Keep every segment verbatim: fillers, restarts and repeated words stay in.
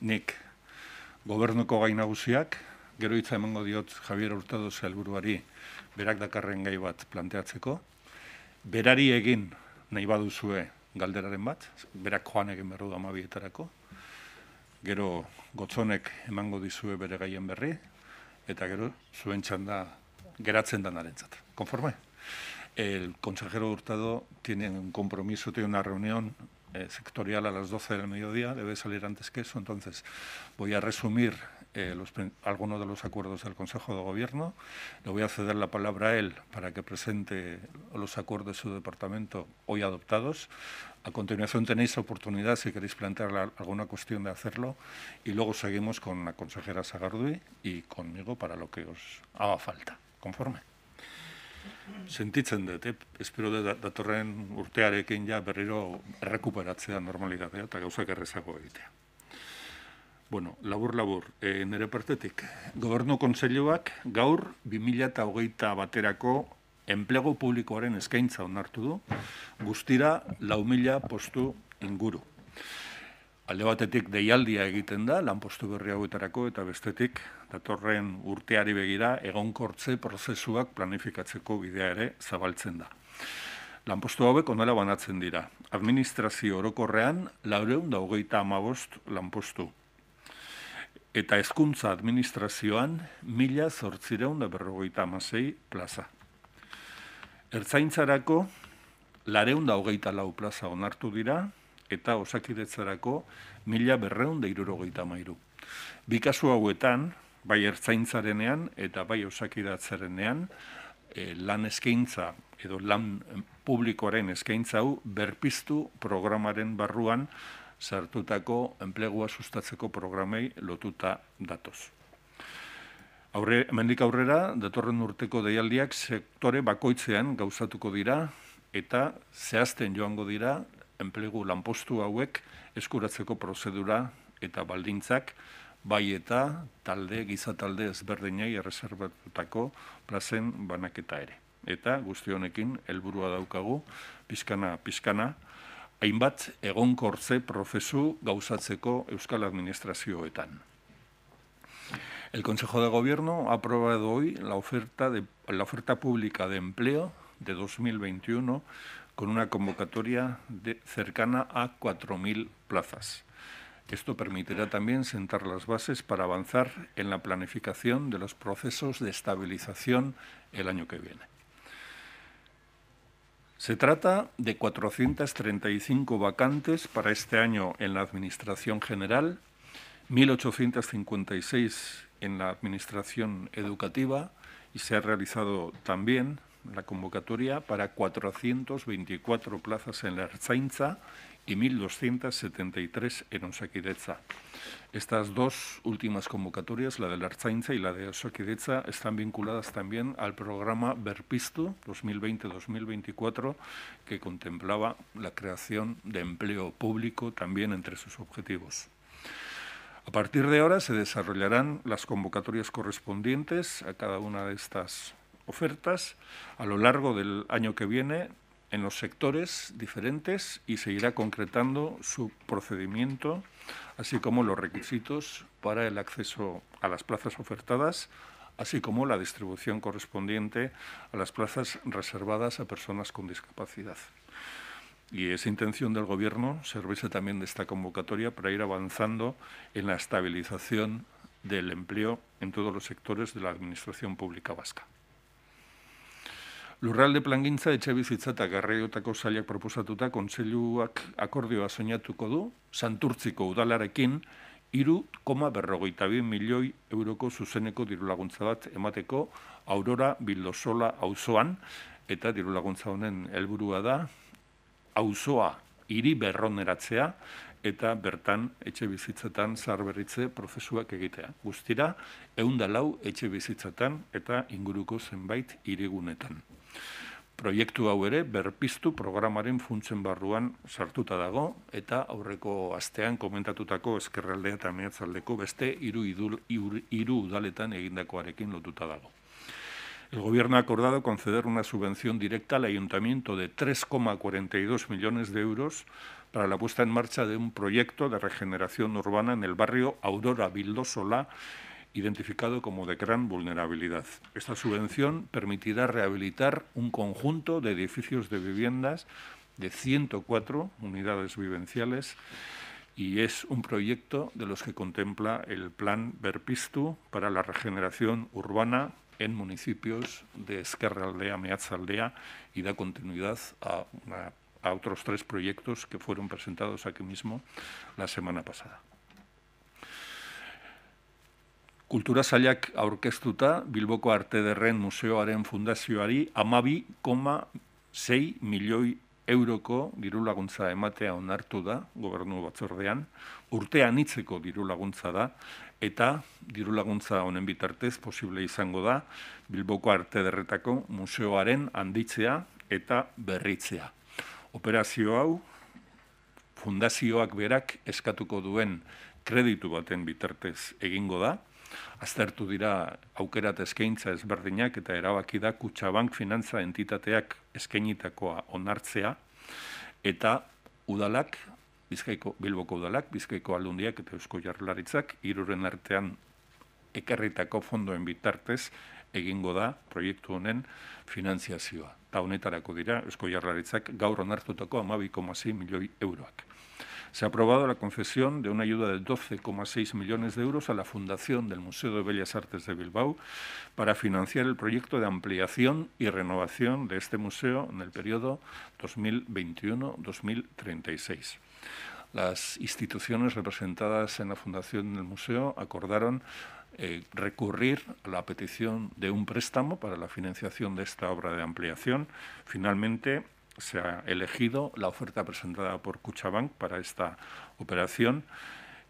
nik gobernuko gai nagusiak, gero hitza emango diot Javier Hurtado Zalburuari berak dakarren gai bat planteatzeko. Berari egin nahi baduzue galderaren bat, berak joan egin berru da amabietarako. Gero Gotzonek emango dizue bere gaien berri, eta gero zuen txanda geratzen danarentzat. Conforme. El consejero Hurtado tiene un compromiso, tiene una reunión eh, sectorial a las doce del mediodía, debe salir antes que eso, entonces voy a resumir eh, los, algunos de los acuerdos del Consejo de Gobierno, le voy a ceder la palabra a él para que presente los acuerdos de su departamento hoy adoptados. A continuación tenéis la oportunidad, si queréis plantear alguna cuestión, de hacerlo y luego seguimos con la consejera Sagardui y conmigo para lo que os haga falta. Conforme. Sentitzen dut, eh? Espero dut datorren urtearekin ja berriro errekuperatzea normalitatea eta gauzak errezago egitea. Bueno, labur-labur, e, nire partetik, Gobernu Kontseiluak gaur bi mila hogeita baterako enplegu publikoaren eskaintza onartu du, guztira lau mila postu inguru. Alde batetik deialdia egiten da, lanpostu berri hauetarako, eta bestetik datorren urteari begira egonkortze prozesuak planifikatzeko bidea ere zabaltzen da. Lanpostu hauek honela banatzen dira. Administrazio orokorrean laurehun eta hogeita hamabost lanpostu. Eta hezkuntza administrazioan mila zortziehun eta berrogeita hamasei plaza. Ertzaintzarako laurehun eta hogeita lau plaza onartu dira, eta osakidetzarako mila berreun da hirurogeita hamairu. Bi kasu hauetan, bai ertzaintzarenean eta bai osakidetzarenean, lan eskaintza edo lan publikoaren eskaintza hau Berpiztu programaren barruan sartutako enplegua sustatzeko programei lotuta datoz. Hemendik aurrera, datorren urteko deialdiak sektore bakoitzean gauzatuko dira eta zehazten joango dira enplegu lanpostu hauek eskuratzeko prozedura eta baldintzak, bai eta talde, gizatalde ezberdinei erreserbatutako plazen banaketa ere. Eta guzti honekin helburua daukagu, pizkana, pizkana, hainbat egonkortze prozesu gauzatzeko Euskal Administrazioetan. El Consejo de Gobierno ha aprobado hoy la oferta, de, la oferta pública de empleo de dos mil veintiuno con una convocatoria de cercana a cuatro mil plazas. Esto permitirá también sentar las bases para avanzar en la planificación de los procesos de estabilización el año que viene. Se trata de cuatrocientos treinta y cinco vacantes para este año en la Administración General, mil ochocientos cincuenta y seis en la Administración Educativa y se ha realizado también la convocatoria para cuatrocientas veinticuatro plazas en la Ertzaintza y mil doscientos setenta y tres en Osakidetza. Estas dos últimas convocatorias, la de la Ertzaintza y la de Osakidetza, están vinculadas también al programa Berpiztu dos mil veinte dos mil veinticuatro, que contemplaba la creación de empleo público también entre sus objetivos. A partir de ahora se desarrollarán las convocatorias correspondientes a cada una de estas ofertas a lo largo del año que viene en los sectores diferentes y se irá concretando su procedimiento, así como los requisitos para el acceso a las plazas ofertadas, así como la distribución correspondiente a las plazas reservadas a personas con discapacidad. Y es intención del Gobierno servirse también de esta convocatoria para ir avanzando en la estabilización del empleo en todos los sectores de la Administración Pública Vasca. Lurralde plangintza, etxe bizitza eta garraiotako sailak proposatuta kontseiluak akordioa sinatuko du Santurtziko udalarekin hiru koma berrogeita bi milioi euroko zuzeneko dirulaguntza bat emateko Aurora Vildosola auzoan, eta dirulaguntza honen helburua da auzoa hiri berroneratzea eta bertan etxe bizitzetan zaharberritze prozesuak egitea. Guztira, ehun eta lau etxe bizitzetan eta inguruko zenbait hirigunetan. Proiektu hau ere Berpiztu programaren funtsen barruan sartuta dago eta aurreko astean komentatutako Ezkerraldea eta Meatzaldeko beste hiru udaletan egindakoarekin lotuta dago. El Gobierno ha acordado conceder una subvención directa al Ayuntamiento de tres coma cuarenta y dos millones de euros para la puesta en marcha de un proyecto de regeneración urbana en el barrio Aurora Vildosola, identificado como de gran vulnerabilidad. Esta subvención permitirá rehabilitar un conjunto de edificios de viviendas de ciento cuatro unidades vivenciales y es un proyecto de los que contempla el plan Berpiztu para la regeneración urbana en municipios de Ezkerraldea, Meatzaldea, y da continuidad a, una, a otros tres proyectos que fueron presentados aquí mismo la semana pasada. Kultura Sailak aurkeztuta Bilboko Arte Ederren museoaren fundazioari hamabi koma sei milioi euroko diru laguntza ematea onartu da gobernu batzordean, urtean hitzeko diru laguntza da, eta diru laguntza honen bitartez posible izango da Bilboko Arte Ederretako museoaren handitzea eta berritzea. Operazio hau fundazioak berak eskatuko duen kreditu baten bitartez egingo da. Aztertu dira aukera eta eskaintza ezberdinak eta erabaki da Kutxabank finantza entitateak eskainitakoa onartzea eta udalak, Bizkaiko Bilboko udalak, Bizkaiko Aldundiak eta Eusko Jaurlaritzak hiruren artean ekarritako fondoen bitartez egingo da proiektu honen finantziazioa. Ta honetarako dira Eusko Jaurlaritzak gaur onartutako hamabi koma sei milioi euroak. Se ha aprobado la concesión de una ayuda de doce coma seis millones de euros a la Fundación del Museo de Bellas Artes de Bilbao para financiar el proyecto de ampliación y renovación de este museo en el periodo dos mil veintiuno a dos mil treinta y seis. Las instituciones representadas en la Fundación del Museo acordaron eh, recurrir a la petición de un préstamo para la financiación de esta obra de ampliación. Finalmente, se ha elegido la oferta presentada por Kutxabank para esta operación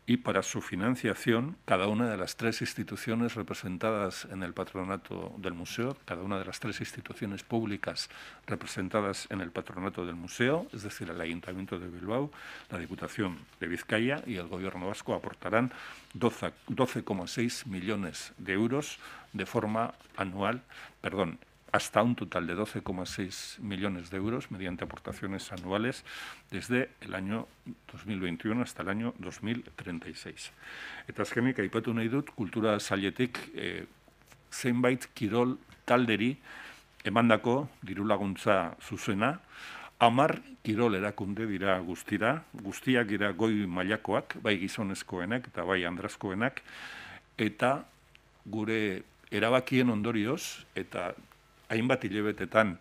y para su financiación cada una de las tres instituciones representadas en el patronato del museo, cada una de las tres instituciones públicas representadas en el patronato del museo, es decir, el Ayuntamiento de Bilbao, la Diputación de Vizcaya y el Gobierno Vasco aportarán doce coma seis millones de euros de forma anual, perdón, hasta un total de doce coma seis millones de euros mediante aportaciones anuales desde el año dos mil veintiuno hasta el año dos mil treinta y seis. Eta azkenik aipatu nahi dut kultura sailetik eh, zenbait kirol talderi emandako dirulaguntza zuzena, hamar kirol erakunde dira guztira, guztiak dira goi mailakoak, bai gizonezkoenak eta bai andrazkoenak, eta gure erabakien ondorioz eta hainbat hilabetetan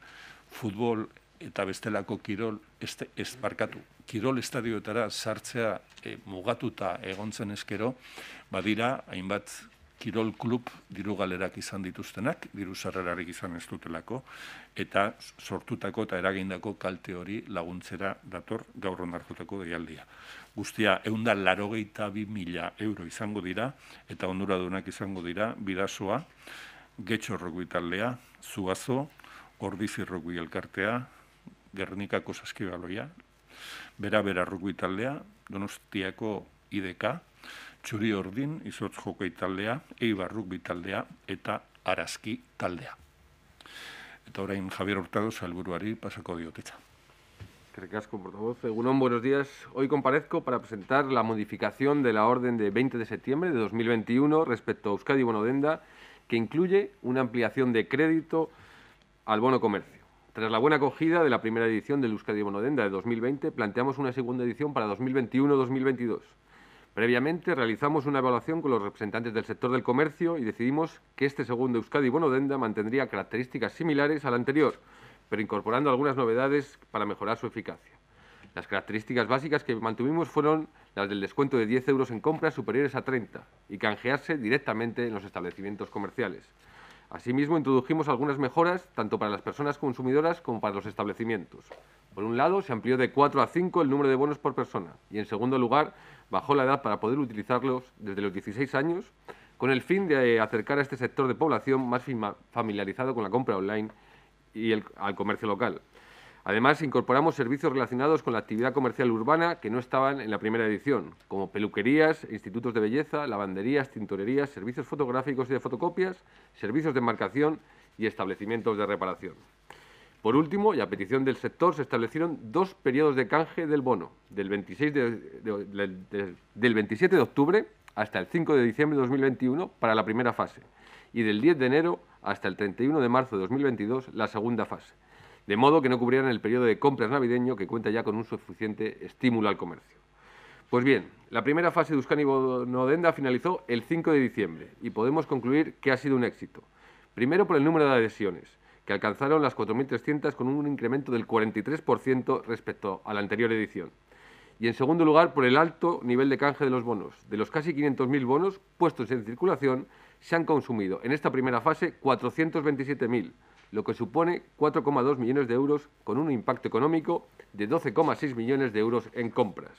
futbol eta bestelako kirol este, ez barkatu. Kirol estadioetara sartzea e, mugatuta egon zen ezkero, badira hainbat kirol klub dirugalerak izan dituztenak, diru sarrerarik izan ez dutelako, eta sortutako eta eragindako kalte hori laguntzera dator gaur onartutako deialdia. Guztia, ehun eta laurogeita bi mila euro izango dira, eta onuradunak izango dira Bidasoa, Getxo Rugby taldea, Zuazo, Ordizi Rugby elkartea, Gernikako saskibaloia, Bera-Bera Rugby taldea, Donostiako I D K, Txuri Ordin, Izotz Jokei taldea, Eibar Rugby taldea eta Arazki taldea. Eta orain Javier Hurtado Zalburuari pasako diotetza. Recasco, portavoz. Egunon, buenos días. Hoy comparezco para presentar la modificación de la orden de veinte de septiembre de dos mil veintiuno respecto a Euskadi Bono Denda, que incluye una ampliación de crédito al bono comercio. Tras la buena acogida de la primera edición del Euskadi Bono Denda de dos mil veinte, planteamos una segunda edición para dos mil veintiuno a dos mil veintidós. Previamente realizamos una evaluación con los representantes del sector del comercio y decidimos que este segundo Euskadi Bono Denda mantendría características similares al anterior, pero incorporando algunas novedades para mejorar su eficacia. Las características básicas que mantuvimos fueron las del descuento de diez euros en compras superiores a treinta y canjearse directamente en los establecimientos comerciales. Asimismo, introdujimos algunas mejoras tanto para las personas consumidoras como para los establecimientos. Por un lado, se amplió de cuatro a cinco el número de bonos por persona y, en segundo lugar, bajó la edad para poder utilizarlos desde los dieciséis años, con el fin de acercar a este sector de población más familiarizado con la compra online y el, al comercio local. Además, incorporamos servicios relacionados con la actividad comercial urbana que no estaban en la primera edición, como peluquerías, institutos de belleza, lavanderías, tintorerías, servicios fotográficos y de fotocopias, servicios de marcación y establecimientos de reparación. Por último, y a petición del sector, se establecieron dos periodos de canje del bono, del, veintiséis de, de, de, del veintisiete de octubre hasta el cinco de diciembre de dos mil veintiuno para la primera fase y del diez de enero hasta el treinta y uno de marzo de dos mil veintidós la segunda fase, de modo que no cubrieran el periodo de compras navideño que cuenta ya con un suficiente estímulo al comercio. Pues bien, la primera fase de Euskadi Bono Denda finalizó el cinco de diciembre y podemos concluir que ha sido un éxito. Primero por el número de adhesiones, que alcanzaron las cuatro mil trescientas con un incremento del cuarenta y tres por ciento respecto a la anterior edición. Y en segundo lugar por el alto nivel de canje de los bonos. De los casi quinientos mil bonos puestos en circulación, se han consumido en esta primera fase cuatrocientos veintisiete mil, lo que supone cuatro coma dos millones de euros con un impacto económico de doce coma seis millones de euros en compras.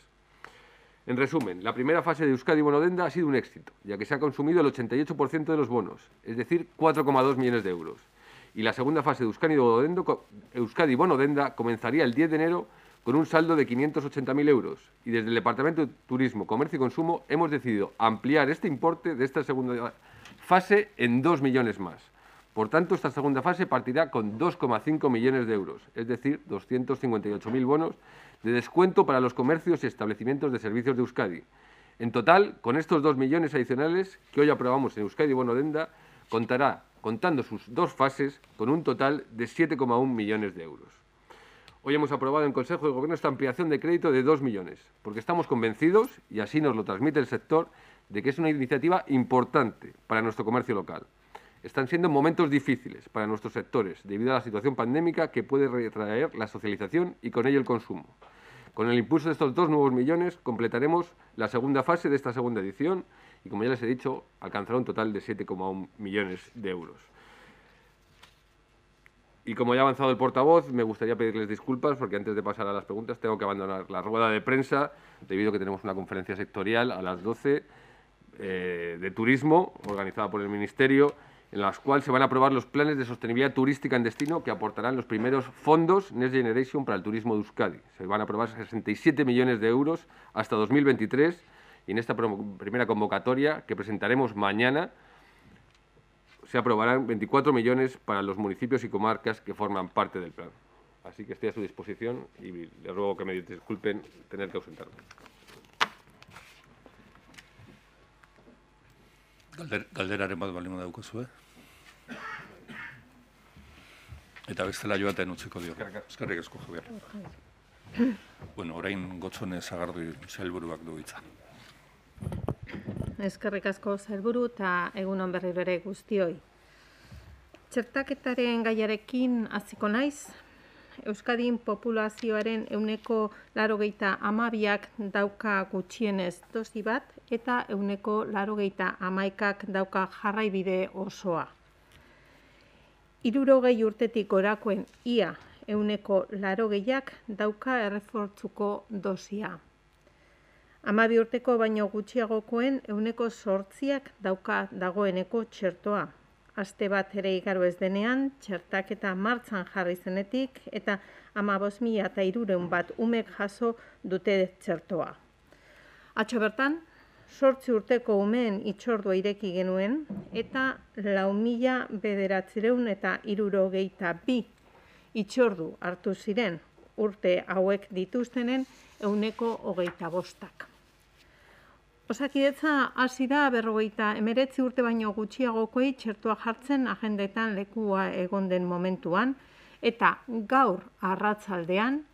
En resumen, la primera fase de Euskadi Bono Denda ha sido un éxito, ya que se ha consumido el ochenta y ocho por ciento de los bonos, es decir, cuatro coma dos millones de euros. Y la segunda fase de Euskadi Bono Denda, Euskadi Bono Denda comenzaría el diez de enero con un saldo de quinientos ochenta mil euros. Y desde el Departamento de Turismo, Comercio y Consumo hemos decidido ampliar este importe de esta segunda fase en dos millones más. Por tanto, esta segunda fase partirá con dos coma cinco millones de euros, es decir, doscientos cincuenta y ocho mil bonos de descuento para los comercios y establecimientos de servicios de Euskadi. En total, con estos dos millones adicionales que hoy aprobamos en Euskadi Bono Denda, contará, contando sus dos fases, con un total de siete coma uno millones de euros. Hoy hemos aprobado en Consejo de Gobierno esta ampliación de crédito de dos millones, porque estamos convencidos, y así nos lo transmite el sector, de que es una iniciativa importante para nuestro comercio local. Están siendo momentos difíciles para nuestros sectores debido a la situación pandémica que puede retraer la socialización y con ello el consumo. Con el impulso de estos dos nuevos millones completaremos la segunda fase de esta segunda edición y, como ya les he dicho, alcanzará un total de siete coma uno millones de euros. Y como ya ha avanzado el portavoz, me gustaría pedirles disculpas porque antes de pasar a las preguntas tengo que abandonar la rueda de prensa debido a que tenemos una conferencia sectorial a las doce eh, de turismo organizada por el Ministerio, en las cuales se van a aprobar los planes de sostenibilidad turística en destino que aportarán los primeros fondos Next Generation para el turismo de Euskadi. Se van a aprobar sesenta y siete millones de euros hasta dos mil veintitrés y en esta primera convocatoria que presentaremos mañana se aprobarán veinticuatro millones para los municipios y comarcas que forman parte del plan. Así que estoy a su disposición y les ruego que me disculpen tener que ausentarme. Galderaren bat balima daukazu, eh? Eta bestela joaten utziko diogu. Eskerrik asko, Javier. Bueno, orain Gotzone Sagardui Zalburuak du hitza. Eskerrik asko Zalburu eta egunon berriro ere guztioi. Txertaketaren gaiarekin hasiko naiz. Euskadin populazioaren euneko laurogeita hamabiak dauka gutxienez dosi bat eta euneko laurogeita hamaikak dauka jarraibide osoa. Hirurogei urtetik gorakoen ia euneko laurogeiak dauka errefortzuko dosia. Hamabi urteko baino gutxiagokoen euneko zortziak dauka dagoeneko txertoa. Aste bat ere igaro ez denean, txertaketa martxan jarri zenetik eta hamabost mila eta hiruehun bat umek jaso dute txertoa. Atzo bertan, zortzi urteko umeen hitzordua ireki genuen eta lau mila bederatziehun eta hirurogeita bi hitzordu hartu ziren urte hauek dituztenen ehuneko hogeita bostak. Osakidetza hasi da berrogeita hemeretzi urte baino gutxiagokoei txertua jartzen agendetan lekua egon den momentuan eta gaur arratzaldean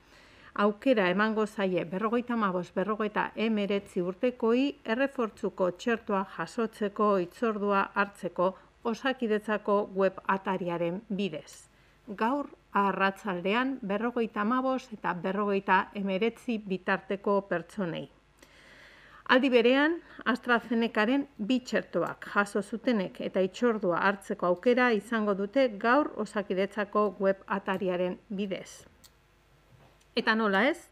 aukera emango zaie berrogeita hamabost berrogeita hemeretzi urtekoi errefortzuko txertua jasotzeko hitzordua hartzeko Osakidetzako web atariaren bidez. Gaur arratzaldean berrogeita hamabost eta berrogeita hemeretzi bitarteko pertsonei. Aldi berean, AstraZenecaren bi txertoak jaso zutenek eta hitzordua hartzeko aukera izango dute gaur Osakidetzako web atariaren bidez. Eta nola ez,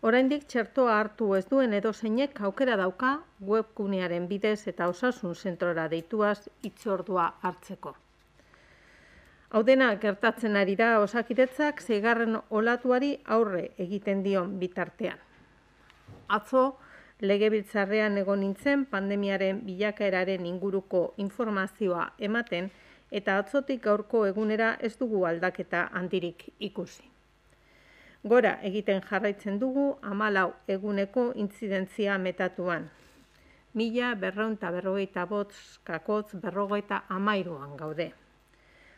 oraindik txertoa hartu ez duen edozeinek aukera dauka webgunearen bidez eta osasun zentrora deituaz hitzordua hartzeko. Hau dena gertatzen ari da Osakidetzak seigarren olatuari aurre egiten dion bitartean. Atzo, Legebiltzarrean egon nintzen pandemiaren bilakaeraren inguruko informazioa ematen eta atzotik gaurko egunera ez dugu aldaketa handirik ikusi. Gora egiten jarraitzen dugu hamalau eguneko intzidentzia metatuan. Mila berrehun eta berrogeita bost kakotz berrogeita hamairuan gaude.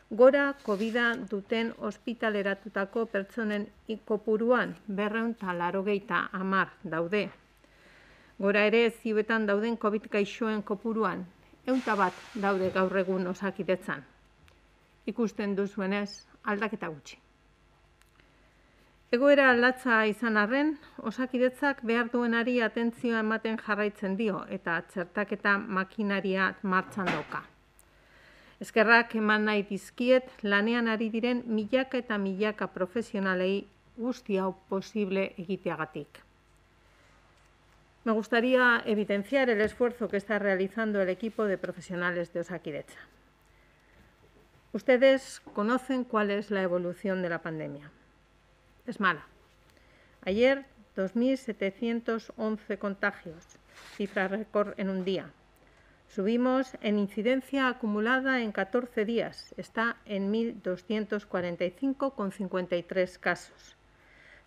Gora COVID-a duten ospitaleratutako pertsonen kopuruan berrehun eta laurogeita hamar daude. Gora ere ziuetan dauden COVID gaixoen kopuruan ehun eta bat daude gaur egun Osakidetzan. Ikusten duzuenez, aldaketa gutxi. Egoera latza izan arren, Osakidetzak behar duenari atentzioa ematen jarraitzen dio eta txertaketa makinaria martxan dauka. Eskerrak eman nahi dizkiet lanean ari diren milaka eta milaka profesionalei guzti hau posible egiteagatik. Me gustaría evidenciar el esfuerzo que está realizando el equipo de profesionales de Osakidetza. Ustedes conocen cuál es la evolución de la pandemia. Es mala. Ayer, dos mil setecientos once contagios, cifra récord en un día. Subimos en incidencia acumulada en catorce días, está en mil doscientos cuarenta y cinco coma cincuenta y tres casos.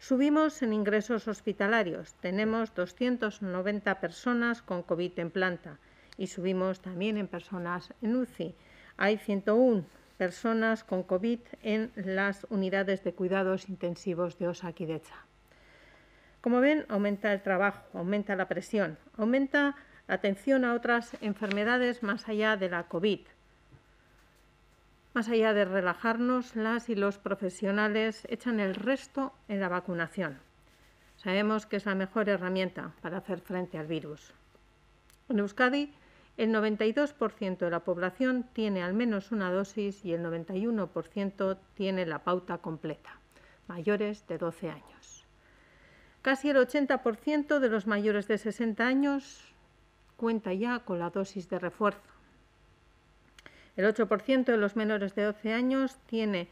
Subimos en ingresos hospitalarios, tenemos doscientas noventa personas con COVID en planta y subimos también en personas en U C I. Hay ciento una personas con COVID en las unidades de cuidados intensivos de Osakidetza. Como ven, aumenta el trabajo, aumenta la presión, aumenta la atención a otras enfermedades más allá de la COVID. Más allá de relajarnos, las y los profesionales echan el resto en la vacunación. Sabemos que es la mejor herramienta para hacer frente al virus. En Euskadi, el noventa y dos por ciento de la población tiene al menos una dosis y el noventa y uno por ciento tiene la pauta completa, mayores de doce años. Casi el ochenta por ciento de los mayores de sesenta años cuenta ya con la dosis de refuerzo. El ocho por ciento de los menores de doce años tiene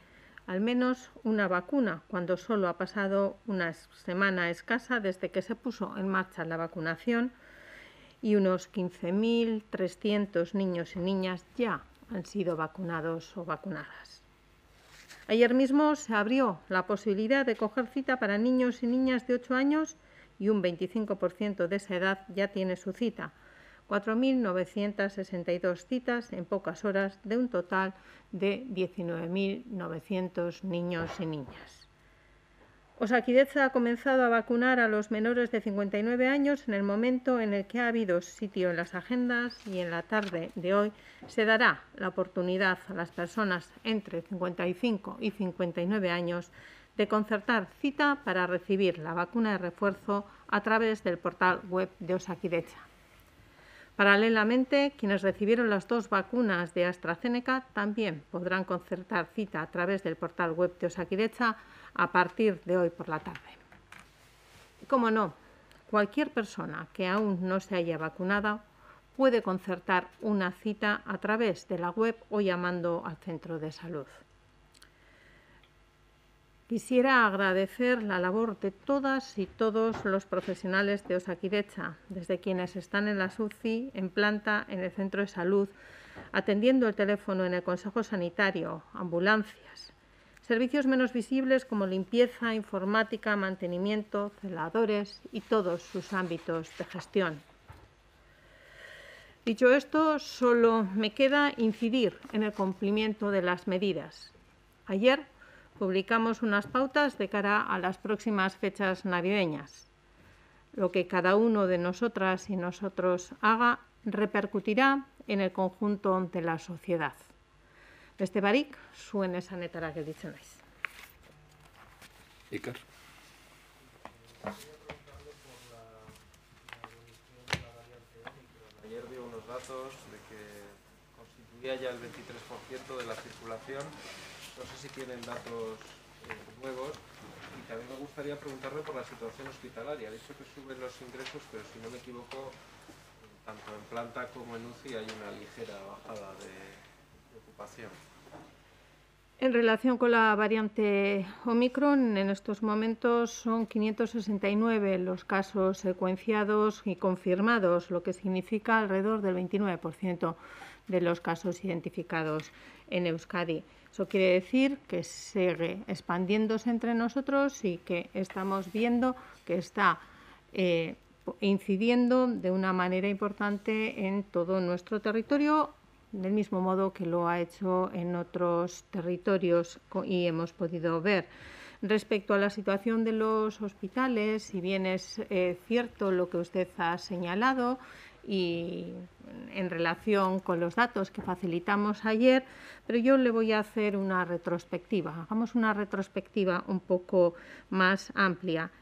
al menos una vacuna, cuando solo ha pasado una semana escasa desde que se puso en marcha la vacunación y unos quince mil trescientos niños y niñas ya han sido vacunados o vacunadas. Ayer mismo se abrió la posibilidad de coger cita para niños y niñas de ocho años y un veinticinco por ciento de esa edad ya tiene su cita. cuatro mil novecientas sesenta y dos citas en pocas horas de un total de diecinueve mil novecientos niños y niñas. Osakidetza ha comenzado a vacunar a los menores de cincuenta y nueve años en el momento en el que ha habido sitio en las agendas y en la tarde de hoy se dará la oportunidad a las personas entre cincuenta y cinco y cincuenta y nueve años de concertar cita para recibir la vacuna de refuerzo a través del portal web de Osakidetza. Paralelamente, quienes recibieron las dos vacunas de AstraZeneca también podrán concertar cita a través del portal web de Osakidetza a partir de hoy por la tarde. Y como no, cualquier persona que aún no se haya vacunado puede concertar una cita a través de la web o llamando al centro de salud. Quisiera agradecer la labor de todas y todos los profesionales de Osakidetza, desde quienes están en las U C I, en planta, en el centro de salud, atendiendo el teléfono en el Consejo Sanitario, ambulancias, servicios menos visibles como limpieza, informática, mantenimiento, celadores y todos sus ámbitos de gestión. Dicho esto, solo me queda incidir en el cumplimiento de las medidas. Ayer publicamos unas pautas de cara a las próximas fechas navideñas. Lo que cada uno de nosotras y nosotros haga repercutirá en el conjunto de la sociedad. Beste barik, zuen esanetara gelditzen naiz. Iker. Ayer dio unos datos de que constituía ya el veintitrés por ciento de la circulación. No sé si tienen datos eh, nuevos y también me gustaría preguntarle por la situación hospitalaria. Ha dicho que suben los ingresos, pero si no me equivoco, tanto en planta como en U C I hay una ligera bajada de, de ocupación. En relación con la variante Omicron, en estos momentos son quinientos sesenta y nueve los casos secuenciados y confirmados, lo que significa alrededor del veintinueve por ciento de los casos identificados en Euskadi. Eso quiere decir que sigue expandiéndose entre nosotros y que estamos viendo que está eh, incidiendo de una manera importante en todo nuestro territorio, del mismo modo que lo ha hecho en otros territorios y hemos podido ver. Respecto a la situación de los hospitales, si bien es eh, cierto lo que usted ha señalado y en relación con los datos que facilitamos ayer, pero yo le voy a hacer una retrospectiva. Hagamos una retrospectiva un poco más amplia.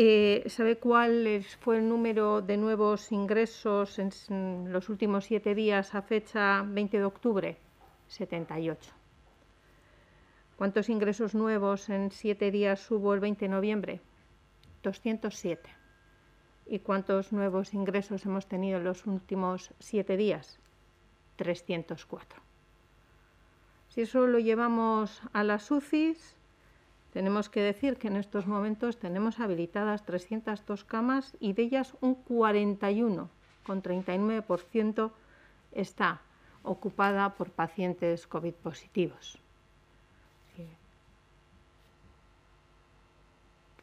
Eh, ¿Sabe cuál fue el número de nuevos ingresos en los últimos siete días a fecha veinte de octubre? setenta y ocho. ¿Cuántos ingresos nuevos en siete días hubo el veinte de noviembre? doscientos siete. ¿Y cuántos nuevos ingresos hemos tenido en los últimos siete días? trescientos cuatro. Si eso lo llevamos a las U C Is, tenemos que decir que en estos momentos tenemos habilitadas trescientas dos camas y de ellas un cuarenta y uno coma treinta y nueve por ciento está ocupada por pacientes COVID positivos. Sí.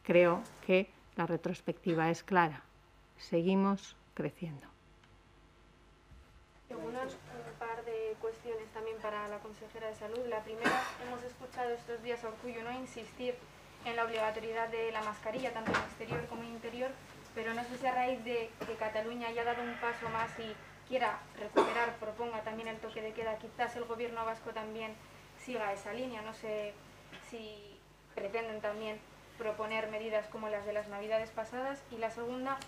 Creo que la retrospectiva es clara. Seguimos creciendo. Cuestiones también para la consejera de salud. La primera, hemos escuchado estos días a Urkullu, ¿no?, insistir en la obligatoriedad de la mascarilla, tanto en exterior como en interior, pero no sé si a raíz de que Cataluña haya dado un paso más y quiera recuperar, proponga también el toque de queda, quizás el gobierno vasco también siga esa línea. No sé si pretenden también proponer medidas como las de las navidades pasadas. Y la segunda,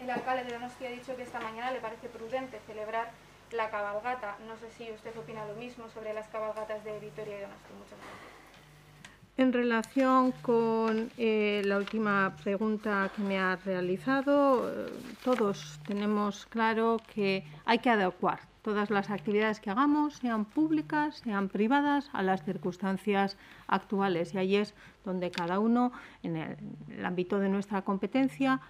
el alcalde de Donostia ha dicho que esta mañana le parece prudente celebrar la cabalgata. No sé si usted opina lo mismo sobre las cabalgatas de Vitoria y Donostia. Muchas gracias. En relación con eh, la última pregunta que me ha realizado, eh, todos tenemos claro que hay que adecuar todas las actividades que hagamos, sean públicas, sean privadas, a las circunstancias actuales. Y ahí es donde cada uno, en el, en el ámbito de nuestra competencia,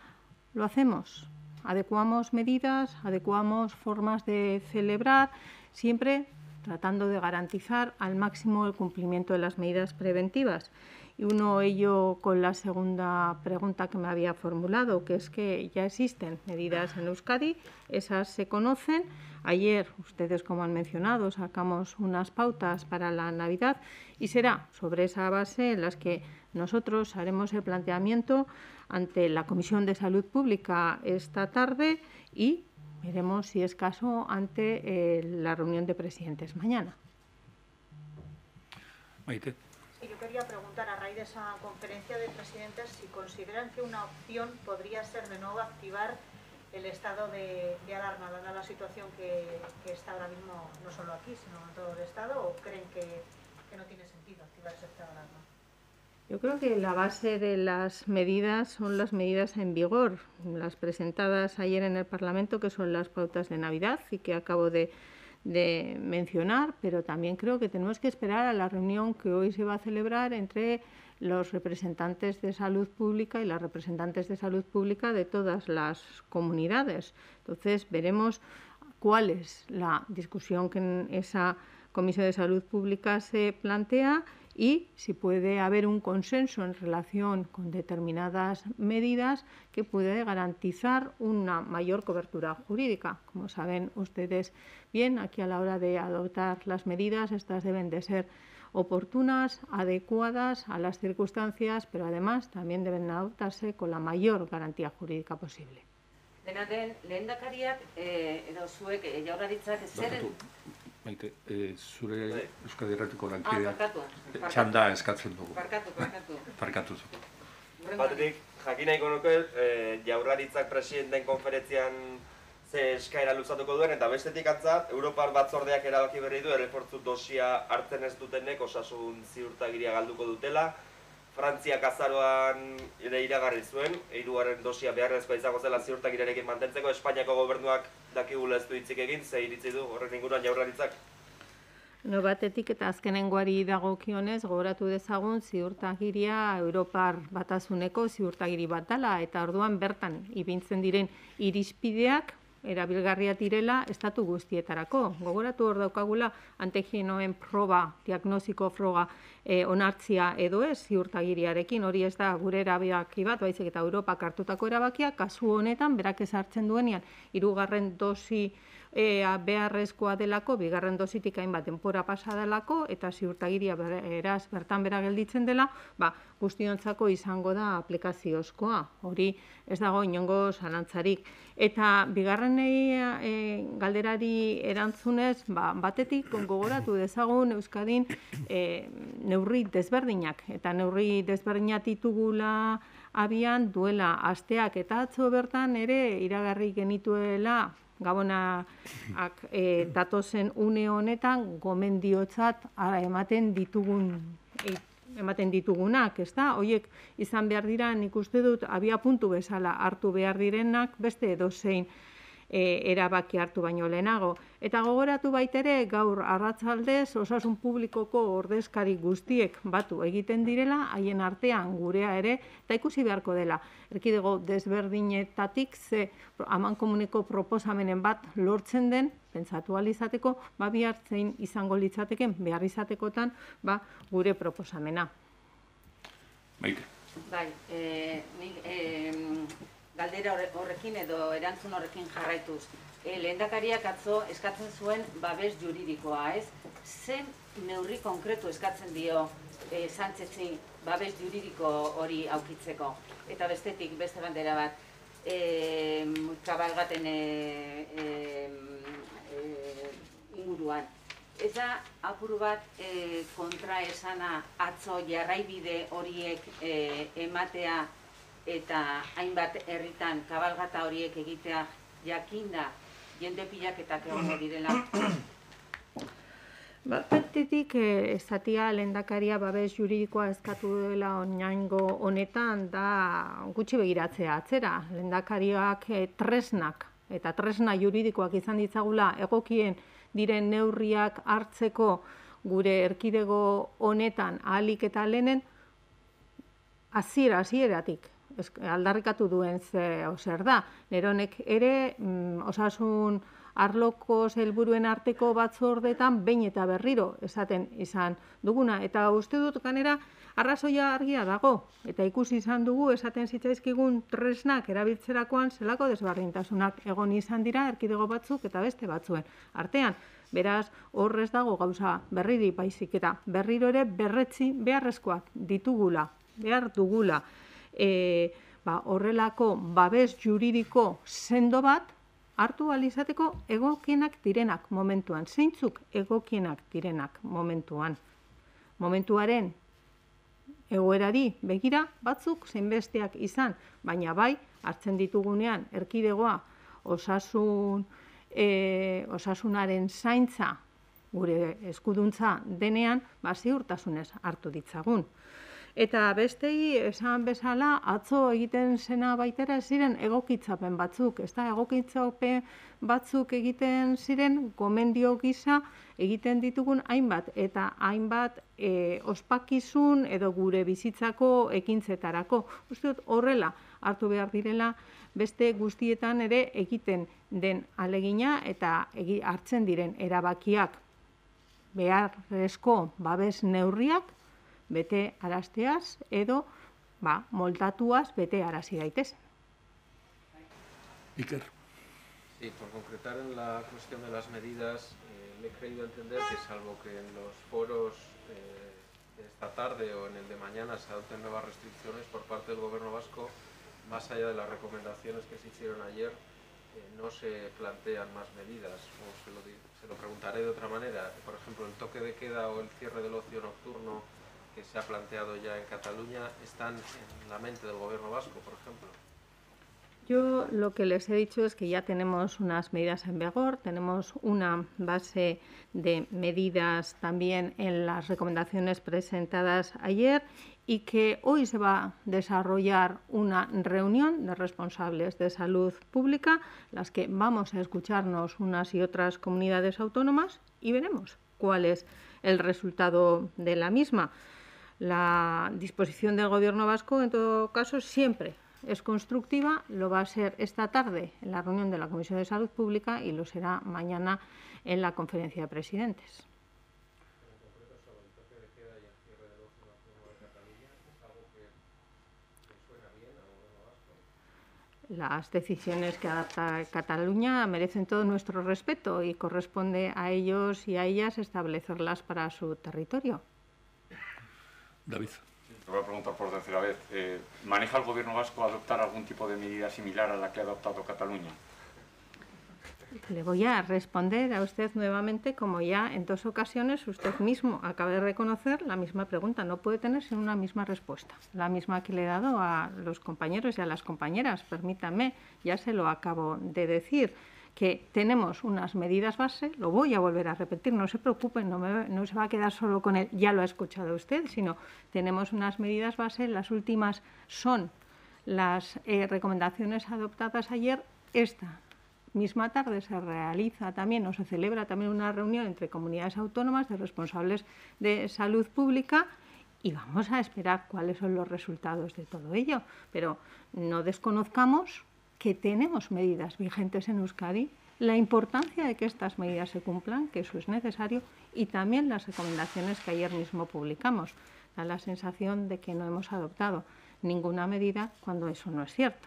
lo hacemos. Adecuamos medidas, adecuamos formas de celebrar, siempre tratando de garantizar al máximo el cumplimiento de las medidas preventivas. Y uno ello con la segunda pregunta que me había formulado, que es que ya existen medidas en Euskadi, esas se conocen. Ayer, ustedes como han mencionado, sacamos unas pautas para la Navidad y será sobre esa base en las que nosotros haremos el planteamiento ante la Comisión de Salud Pública esta tarde y veremos si es caso ante eh, la reunión de presidentes mañana. Maite. Sí, yo quería preguntar a raíz de esa conferencia de presidentes si consideran que una opción podría ser de nuevo activar el estado de, de alarma, dada la situación que, que está ahora mismo no solo aquí, sino en todo el Estado, o creen que, que no tiene sentido activar ese estado de alarma. Yo creo que la base de las medidas son las medidas en vigor, las presentadas ayer en el Parlamento, que son las pautas de Navidad y que acabo de, de mencionar, pero también creo que tenemos que esperar a la reunión que hoy se va a celebrar entre los representantes de salud pública y las representantes de salud pública de todas las comunidades. Entonces, veremos cuál es la discusión que en esa Comisión de Salud Pública se plantea y si puede haber un consenso en relación con determinadas medidas que puede garantizar una mayor cobertura jurídica. Como saben ustedes bien, aquí a la hora de adoptar las medidas, estas deben de ser oportunas, adecuadas a las circunstancias, pero además también deben adoptarse con la mayor garantía jurídica posible. Dena den, lehendakariak eh, edo zuek jaurlaritzak zeren... Maite, eh, zure Euskadi Erratiko lankideak txanda eskatzen dugu. Barkatu, barkatu. Barkatu zuko. Batetik, jakin nahiko nuke, eh, jaurlaritzak presidenten konferentzian ze eskaera luzatuko duen, eta bestetik atzat, Europar batzordeak erabaki berri du errefortzu dosia hartzen ez dutenek osasun ziurtagiria galduko dutela. Frantziak azaroan ere iragarri zuen, hirugarren dosia beharrezkoa izango zela ziurtagirarekin mantentzeko. Espainiako gobernuak dakigula ez du hitzik egin, ze iritzi du horren inguruan jaurlaritzak? No batetik eta azkenengoari dagokionez gogoratu dezagun ziurtagiria Europar batasuneko ziurtagiri bat dela eta orduan bertan ipintzen diren irizpideak erabilgarria direla estatu guztietarako. Gogoratu hor daukagula antigenoen proba, diagnostiko froga eh, onartzia edo ez ziurtagiriarekin, hori ez da gure erabaki bat, baizik eta Europak hartutako erabakia, kasu honetan berak ezartzen duenean hirugarren dosi ea beharrezkoa delako, bigarren dositik hainbat denpora pasa delako, eta ziurtagiria beraz bertan bera gelditzen dela, ba, guztiontzako izango da aplikaziozkoa, hori ez dago inongo zalantzarik. Eta bigarrenei e, galderari erantzunez, ba, batetik gogoratu dezagun Euskadin e, neurri desberdinak, eta neurri desberdinak ditugula abian duela asteak eta atzo bertan ere iragarri genituela, Gabonak e, datozen une honetan gomendiotzat ematen ditugun e, ematen ditugunak, ezta? Horiek izan behar dira, nik uste dut abia puntu bezala hartu behar direnak beste edozein e, erabaki hartu baino lehenago. Eta gogoratu baitere gaur arratsaldez osasun publikoko ordezkari guztiek batu egiten direla, haien artean gurea ere, eta ikusi beharko dela. Erkidego desberdinetatik ze amankomuneko proposamenen bat lortzen den, pentsatu ahal izateko, ba bihar zein izango litzateken behar izatekotan ba, gure proposamena. Maite. Bai, eh, eh, galdera horrekin edo erantzun horrekin jarraituz. Lehendakariak atzo eskatzen zuen babes juridikoa, ez? Zen neurri konkretu eskatzen dio e, Sánchezi babes juridiko hori aukitzeko. Eta bestetik, beste bandera bat, e, kabalgaten e, e, e, inguruan. Eta apur bat e, kontra esana atzo jarraibide horiek e, ematea eta hainbat herritan kabalgata horiek egitea jakinda, jende pilaketak egon direla. Batetik, esatia lehendakaria babes juridikoa eskatu dela oinaingo honetan da gutxi begiratzea atzera. Lehendakariak tresnak eta tresna juridikoak izan ditzagula egokien diren neurriak hartzeko gure erkidego honetan ahalik eta lehenen hasiera hasieratik aldarrikatu duen zer da. Neronek ere osasun arloko helburuen arteko batzordetan behin eta berriro esaten izan duguna. Eta uste dut ganera arrazoia argia dago. Eta ikusi izan dugu esaten zitzaizkigun tresnak erabiltzerakoan zelako desberdintasunak egon izan dira erkidego batzuk eta beste batzuen artean. Beraz, horrez dago gauza berriri baizik eta berriro ere berretzi beharrezkoak ditugula, behar dugula. E, ba, horrelako babes juridiko sendo bat hartu alizateko egokienak direnak momentuan, zeintzuk egokienak direnak momentuan. Momentuaren egoerari begira batzuk zeinbesteak izan, baina bai hartzen ditugunean erkidegoa osasun, e, osasunaren zaintza gure eskuduntza denean ba, ziurtasunez hartu ditzagun. Eta bestei esan bezala atzo egiten zena baitera ziren egokitzapen batzuk, ezta egokitzapen batzuk egiten ziren gomendio gisa egiten ditugun hainbat eta hainbat e, ospakizun edo gure bizitzako ekintzetarako. Uste dut horrela hartu behar direla beste guztietan ere egiten den alegina eta egi, hartzen diren erabakiak beharrezko babes neurriak bete arazteaz edo ba, moldatuaz bete arazi daitez. Iker. Sí, por concretar en la cuestión de las medidas, eh, le he creído entender que salvo que en los foros eh, de esta tarde o en el de mañana se adopten nuevas restricciones por parte del Gobierno vasco, más allá de las recomendaciones que se hicieron ayer, eh, no se plantean más medidas. O se lo, se lo preguntaré de otra manera. Por ejemplo, el toque de queda o el cierre del ocio nocturno que se ha planteado ya en Cataluña, están en la mente del Gobierno vasco, por ejemplo. Yo lo que les he dicho es que ya tenemos unas medidas en vigor, tenemos una base de medidas también en las recomendaciones presentadas ayer y que hoy se va a desarrollar una reunión de responsables de salud pública, las que vamos a escucharnos unas y otras comunidades autónomas y veremos. cuál es el resultado de la misma. La disposición del Gobierno vasco, en todo caso, siempre es constructiva, lo va a ser esta tarde en la reunión de la Comisión de Salud Pública y lo será mañana en la Conferencia de Presidentes. Las decisiones que adopta Cataluña merecen todo nuestro respeto y corresponde a ellos y a ellas establecerlas para su territorio. David. Te voy a preguntar por tercera vez. Eh, ¿Maneja el Gobierno vasco adoptar algún tipo de medida similar a la que ha adoptado Cataluña? Le voy a responder a usted nuevamente, como ya en dos ocasiones usted mismo acaba de reconocer la misma pregunta. No puede tener sino una misma respuesta, la misma que le he dado a los compañeros y a las compañeras. Permítanme, ya se lo acabo de decir, que tenemos unas medidas base, lo voy a volver a repetir, no se preocupen, no, me, no se va a quedar solo con él, ya lo ha escuchado usted, sino tenemos unas medidas base, las últimas son las eh, recomendaciones adoptadas ayer, esta misma tarde se realiza también o se celebra también una reunión entre comunidades autónomas de responsables de salud pública y vamos a esperar cuáles son los resultados de todo ello. Pero no desconozcamos que tenemos medidas vigentes en Euskadi, la importancia de que estas medidas se cumplan, que eso es necesario, y también las recomendaciones que ayer mismo publicamos. Da la sensación de que no hemos adoptado ninguna medida cuando eso no es cierto.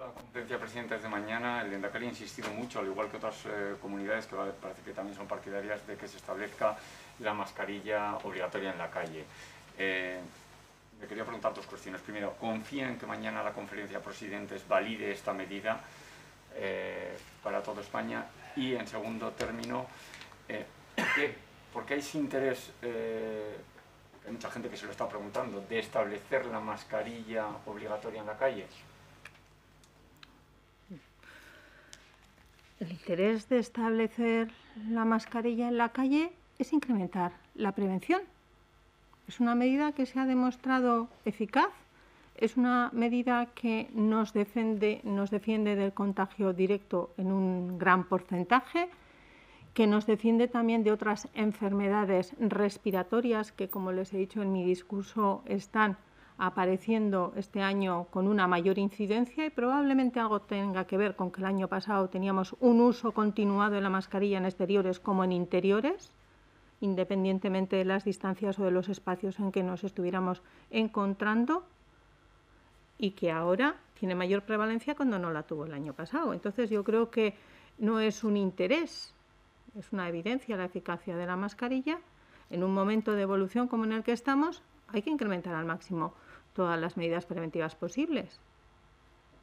La conferencia presidenta es de mañana, el Lehendakari ha insistido mucho, al igual que otras eh, comunidades que parece que también son partidarias de que se establezca la mascarilla obligatoria en la calle. Eh, me quería preguntar dos cuestiones. Primero, ¿confía en que mañana la conferencia de presidentes valide esta medida eh, para toda España? Y en segundo término, eh, ¿qué? porque hay ese interés, eh, hay mucha gente que se lo está preguntando, de establecer la mascarilla obligatoria en la calle. El interés de establecer la mascarilla en la calle es incrementar la prevención. Es una medida que se ha demostrado eficaz, es una medida que nos defiende, nos defiende del contagio directo en un gran porcentaje, que nos defiende también de otras enfermedades respiratorias que, como les he dicho en mi discurso, están apareciendo este año con una mayor incidencia y probablemente algo tenga que ver con que el año pasado teníamos un uso continuado de la mascarilla en exteriores como en interiores, independientemente de las distancias o de los espacios en que nos estuviéramos encontrando, y que ahora tiene mayor prevalencia cuando no la tuvo el año pasado. Entonces yo creo que no es un interés, es una evidencia la eficacia de la mascarilla. En un momento de evolución como en el que estamos, hay que incrementar al máximo todas las medidas preventivas posibles.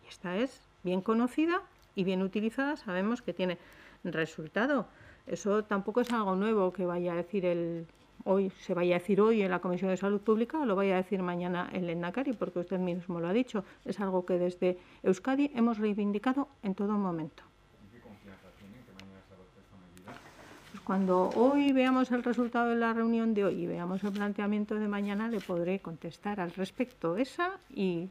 Y esta es bien conocida y bien utilizada, sabemos que tiene resultado. Eso tampoco es algo nuevo que vaya a decir el, hoy, se vaya a decir hoy en la Comisión de Salud Pública o lo vaya a decir mañana el Lehendakari, porque usted mismo lo ha dicho. Es algo que desde Euskadi hemos reivindicado en todo momento. Cuando hoy veamos el resultado de la reunión de hoy y veamos el planteamiento de mañana, le podré contestar al respecto esa y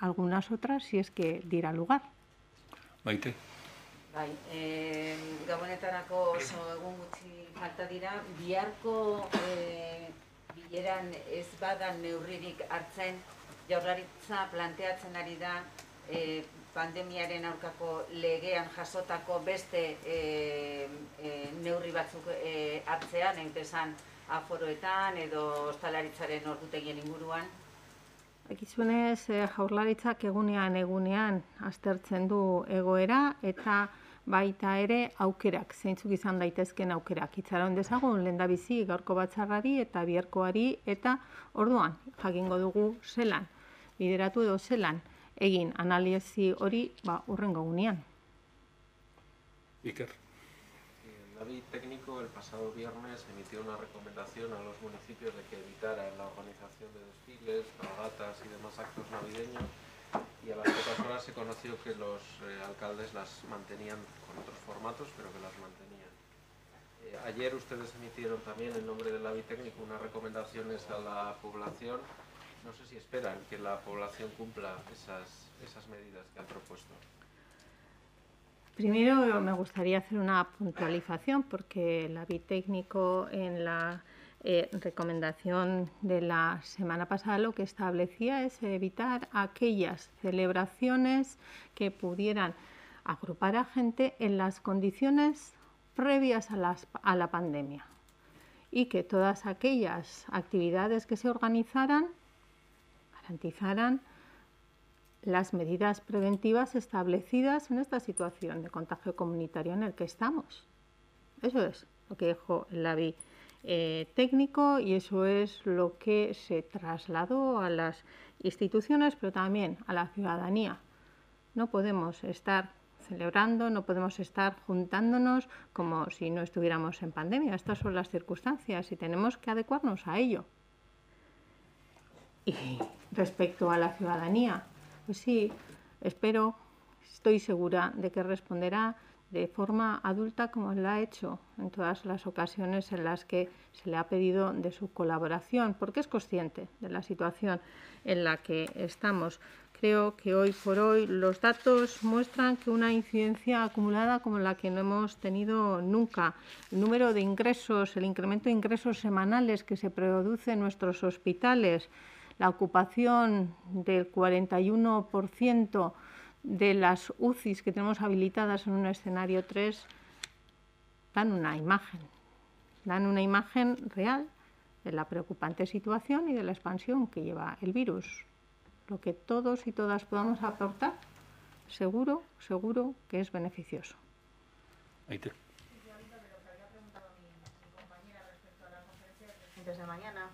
algunas otras, si es que dirá lugar. Maite. Bai, eh, gabonetarako oso egun gutxi falta dira, biharko eh, bileran ez badan neurririk hartzen, Jaurlaritza planteatzen ari da eh, pandemiaren aurkako legean jasotako beste eh, eh, neurri batzuk eh, hartzean, entesan aforoetan edo ostalaritzaren ordutegien inguruan? Ekizunez, eh, Jaurlaritzak egunean egunean aztertzen du egoera eta baita ere aukerak, zeintzuk izan daitezken aukerak. Itzaron dezagun, lehendabizi gaurko batzarrari eta biharkoari eta orduan jakingo dugu zelan, bideratu edo zelan egin analisi hori ba, urrengo gunean. Iker. El LABI Técnico el pasado viernes emitió una recomendación a los municipios de que evitaran la organización de desfiles, regatas y demás actos navideños, y a las pocas horas se conoció que los eh, alcaldes las mantenían con otros formatos, pero que las mantenían. Eh, ayer ustedes emitieron también en nombre del LABI Técnico unas recomendaciones a la población. No sé si esperan que la población cumpla esas, esas medidas que han propuesto. Primero me gustaría hacer una puntualización porque el LABI Técnico en la eh, recomendación de la semana pasada lo que establecía es evitar aquellas celebraciones que pudieran agrupar a gente en las condiciones previas a, las, a la pandemia y que todas aquellas actividades que se organizaran garantizaran las medidas preventivas establecidas en esta situación de contagio comunitario en el que estamos. Eso es lo que dijo el LABI eh, técnico y eso es lo que se trasladó a las instituciones, pero también a la ciudadanía. No podemos estar celebrando, no podemos estar juntándonos como si no estuviéramos en pandemia. Estas son las circunstancias y tenemos que adecuarnos a ello. Y respecto a la ciudadanía, pues sí, espero, estoy segura de que responderá de forma adulta como la ha hecho en todas las ocasiones en las que se le ha pedido de su colaboración, porque es consciente de la situación en la que estamos. Creo que hoy por hoy los datos muestran que una incidencia acumulada como la que no hemos tenido nunca, el número de ingresos, el incremento de ingresos semanales que se produce en nuestros hospitales, la ocupación del cuarenta y uno por ciento de las U C Is que tenemos habilitadas en un escenario tres, dan una imagen, dan una imagen real de la preocupante situación y de la expansión que lleva el virus. Lo que todos y todas podamos aportar, seguro, seguro que es beneficioso. Ahí te... Desde mañana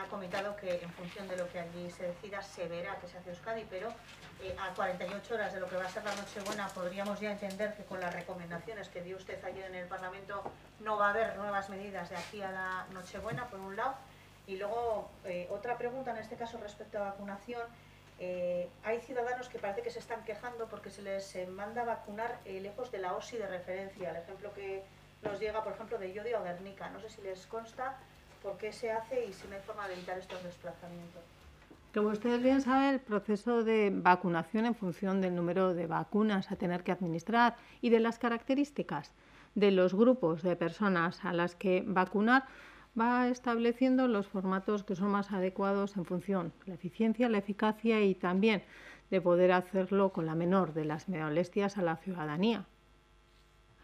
ha comentado que en función de lo que allí se decida se verá que se hace Euskadi, pero eh, a cuarenta y ocho horas de lo que va a ser la Nochebuena podríamos ya entender que con las recomendaciones que dio usted ayer en el Parlamento no va a haber nuevas medidas de aquí a la Nochebuena, por un lado. Y luego eh, otra pregunta en este caso respecto a vacunación. Eh, hay ciudadanos que parece que se están quejando porque se les eh, manda vacunar eh, lejos de la O S I de referencia. El ejemplo que nos llega, por ejemplo, de Llodio o Guernica. No sé si les consta. ¿Por qué se hace y si no hay forma de evitar estos desplazamientos? Como ustedes bien saben, el proceso de vacunación en función del número de vacunas a tener que administrar y de las características de los grupos de personas a las que vacunar va estableciendo los formatos que son más adecuados en función de la eficiencia, la eficacia y también de poder hacerlo con la menor de las molestias a la ciudadanía.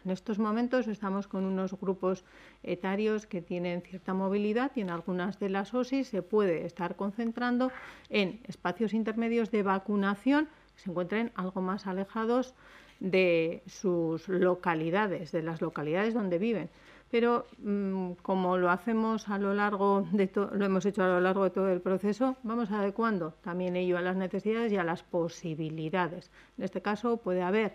En estos momentos estamos con unos grupos etarios que tienen cierta movilidad y en algunas de las O S I se puede estar concentrando en espacios intermedios de vacunación que se encuentren algo más alejados de sus localidades, de las localidades donde viven. Pero mmm, como lo hacemos a lo largo de lo hemos hecho a lo largo de todo el proceso, vamos adecuando también ello a las necesidades y a las posibilidades. En este caso puede haber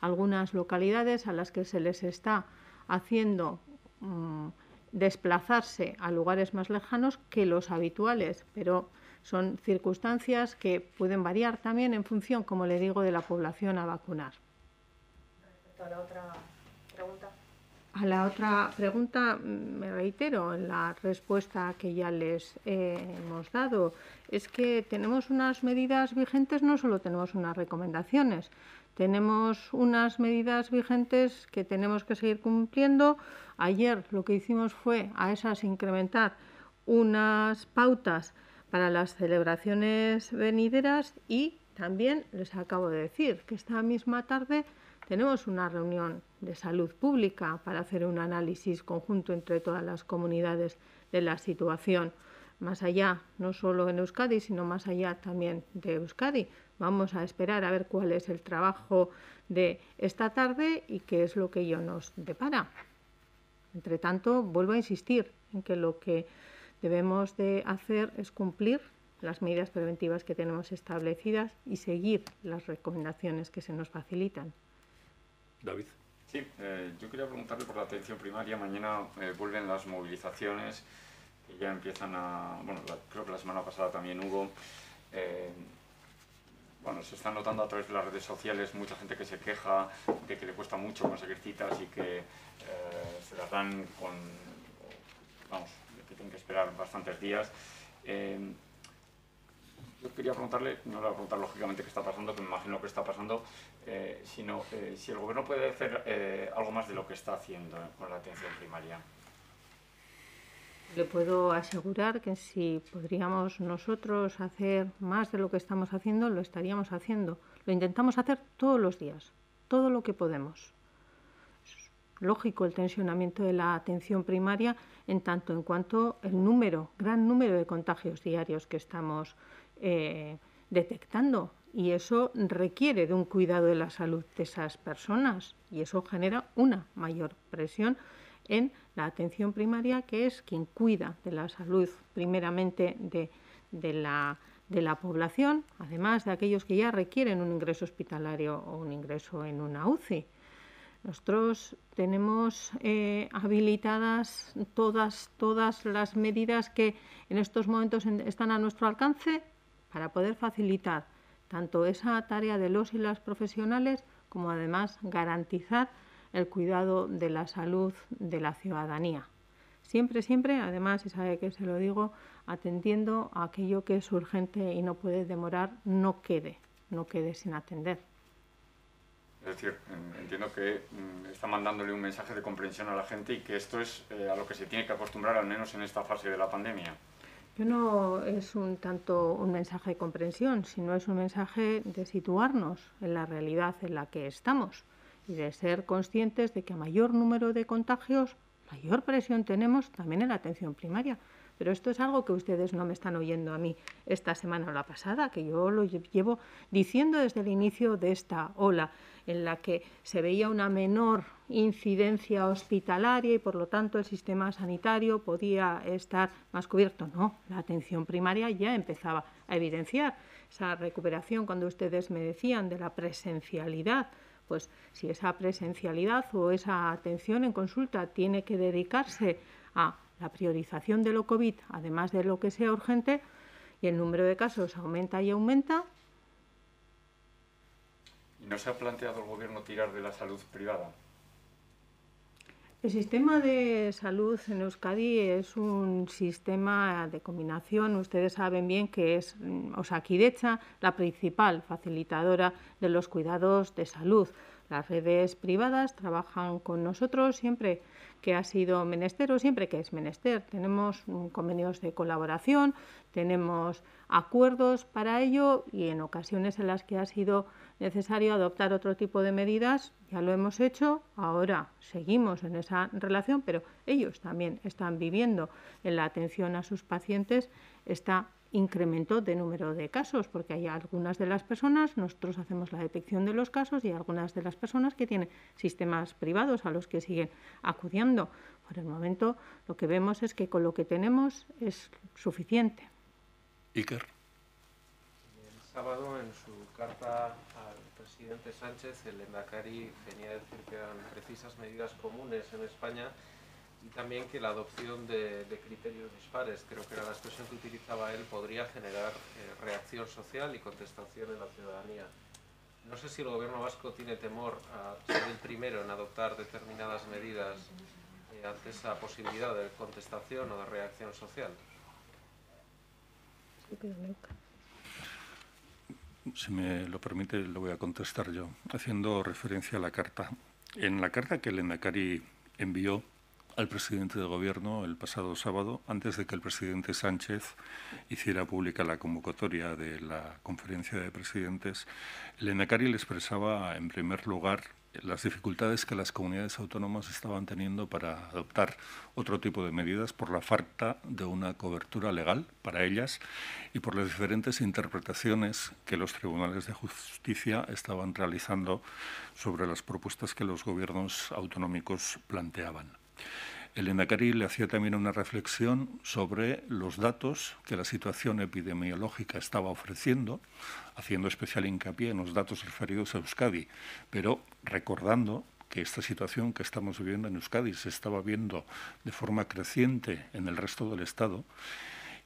algunas localidades a las que se les está haciendo mmm, desplazarse a lugares más lejanos que los habituales, pero son circunstancias que pueden variar también en función, como le digo, de la población a vacunar. Respecto a la otra pregunta. A la otra pregunta me reitero en la respuesta que ya les eh, hemos dado. Es que tenemos unas medidas vigentes, no solo tenemos unas recomendaciones, tenemos unas medidas vigentes que tenemos que seguir cumpliendo. Ayer lo que hicimos fue a esas incrementar unas pautas para las celebraciones venideras y también les acabo de decir que esta misma tarde tenemos una reunión de salud pública para hacer un análisis conjunto entre todas las comunidades de la situación, más allá, no solo en Euskadi, sino más allá también de Euskadi. Vamos a esperar a ver cuál es el trabajo de esta tarde y qué es lo que ello nos depara. Entre tanto, vuelvo a insistir en que lo que debemos de hacer es cumplir las medidas preventivas que tenemos establecidas y seguir las recomendaciones que se nos facilitan. David. Sí, eh, yo quería preguntarle por la atención primaria. Mañana eh, vuelven las movilizaciones que ya empiezan a... Bueno, la, creo que la semana pasada también hubo. Eh, bueno, se están notando a través de las redes sociales mucha gente que se queja de que le cuesta mucho conseguir citas y que eh, se las dan con... Vamos, que tienen que esperar bastantes días. Eh, Yo quería preguntarle, no le voy a preguntar lógicamente qué está pasando, que me imagino que está pasando, eh, sino eh, si el gobierno puede hacer eh, algo más de lo que está haciendo con la atención primaria. Le puedo asegurar que si podríamos nosotros hacer más de lo que estamos haciendo, lo estaríamos haciendo. Lo intentamos hacer todos los días, todo lo que podemos. Es lógico el tensionamiento de la atención primaria en tanto en cuanto el número, gran número de contagios diarios que estamos eh, detectando. Y eso requiere de un cuidado de la salud de esas personas y eso genera una mayor presión en la atención primaria, que es quien cuida de la salud primeramente de, de, la, de la población, además de aquellos que ya requieren un ingreso hospitalario o un ingreso en una U C I. Nosotros tenemos eh, habilitadas todas, todas las medidas que en estos momentos en, están a nuestro alcance para poder facilitar tanto esa tarea de los y las profesionales como además garantizar el cuidado de la salud de la ciudadanía. Siempre, siempre, además, y sabe que se lo digo, atendiendo a aquello que es urgente y no puede demorar, no quede, no quede sin atender. Es decir, entiendo que está mandándole un mensaje de comprensión a la gente y que esto es eh, a lo que se tiene que acostumbrar, al menos en esta fase de la pandemia. Yo no es un tanto un mensaje de comprensión, sino es un mensaje de situarnos en la realidad en la que estamos. Y de ser conscientes de que a mayor número de contagios, mayor presión tenemos también en la atención primaria. Pero esto es algo que ustedes no me están oyendo a mí esta semana o la pasada, que yo lo llevo diciendo desde el inicio de esta ola, en la que se veía una menor incidencia hospitalaria y, por lo tanto, el sistema sanitario podía estar más cubierto. No, la atención primaria ya empezaba a evidenciar esa recuperación cuando ustedes me decían de la presencialidad. Pues si esa presencialidad o esa atención en consulta tiene que dedicarse a la priorización de lo COVID, además de lo que sea urgente, y el número de casos aumenta y aumenta. ¿Y no se ha planteado el Gobierno tirar de la salud privada? El sistema de salud en Euskadi es un sistema de combinación. Ustedes saben bien que es Osakidetza la principal facilitadora de los cuidados de salud. Las redes privadas trabajan con nosotros siempre que ha sido menester o siempre que es menester. Tenemos convenios de colaboración, tenemos acuerdos para ello y en ocasiones en las que ha sido necesario adoptar otro tipo de medidas, ya lo hemos hecho, ahora seguimos en esa relación, pero ellos también están viviendo en la atención a sus pacientes este incremento de número de casos, porque hay algunas de las personas, nosotros hacemos la detección de los casos y hay algunas de las personas que tienen sistemas privados a los que siguen acudiendo. Por el momento lo que vemos es que con lo que tenemos es suficiente. Iker. El sábado, en su carta al presidente Sánchez, el Lehendakari venía a decir que eran precisas medidas comunes en España y también que la adopción de, de criterios dispares, creo que era la expresión que utilizaba él, podría generar eh, reacción social y contestación en la ciudadanía. No sé si el Gobierno vasco tiene temor a ser el primero en adoptar determinadas medidas eh, ante esa posibilidad de contestación o de reacción social. Sí, pero nunca. Si me lo permite, lo voy a contestar yo, haciendo referencia a la carta. En la carta que el Lehendakari envió al presidente del Gobierno el pasado sábado, antes de que el presidente Sánchez hiciera pública la convocatoria de la conferencia de presidentes, el Lehendakari le expresaba, en primer lugar, las dificultades que las comunidades autónomas estaban teniendo para adoptar otro tipo de medidas por la falta de una cobertura legal para ellas y por las diferentes interpretaciones que los tribunales de justicia estaban realizando sobre las propuestas que los gobiernos autonómicos planteaban. El Lehendakari le hacía también una reflexión sobre los datos que la situación epidemiológica estaba ofreciendo, haciendo especial hincapié en los datos referidos a Euskadi, pero recordando que esta situación que estamos viviendo en Euskadi se estaba viendo de forma creciente en el resto del Estado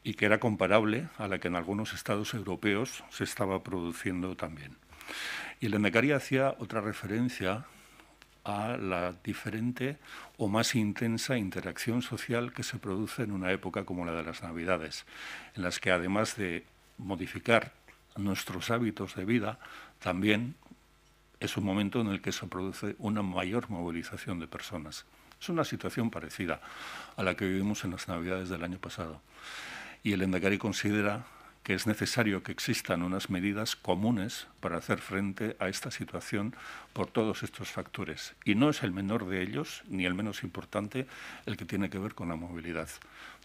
y que era comparable a la que en algunos estados europeos se estaba produciendo también. Y el Lehendakari hacía otra referencia a la diferente o más intensa interacción social que se produce en una época como la de las Navidades, en las que además de modificar nuestros hábitos de vida, también es un momento en el que se produce una mayor movilización de personas. Es una situación parecida a la que vivimos en las Navidades del año pasado. Y el Lehendakari considera que es necesario que existan unas medidas comunes para hacer frente a esta situación por todos estos factores. Y no es el menor de ellos, ni el menos importante, el que tiene que ver con la movilidad.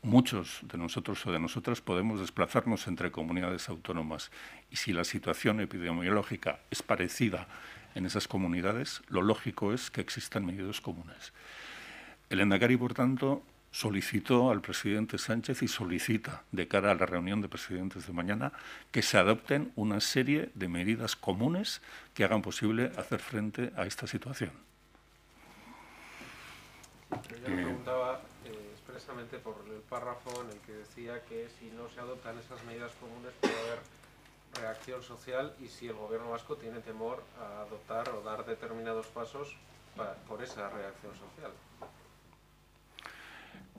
Muchos de nosotros o de nosotras podemos desplazarnos entre comunidades autónomas y si la situación epidemiológica es parecida en esas comunidades, lo lógico es que existan medidas comunes. El Lehendakari, por tanto, solicitó al presidente Sánchez y solicita de cara a la reunión de presidentes de mañana que se adopten una serie de medidas comunes que hagan posible hacer frente a esta situación. Yo ya me preguntaba eh, expresamente por el párrafo en el que decía que si no se adoptan esas medidas comunes puede haber reacción social y si el gobierno vasco tiene temor a adoptar o dar determinados pasos para, por esa reacción social.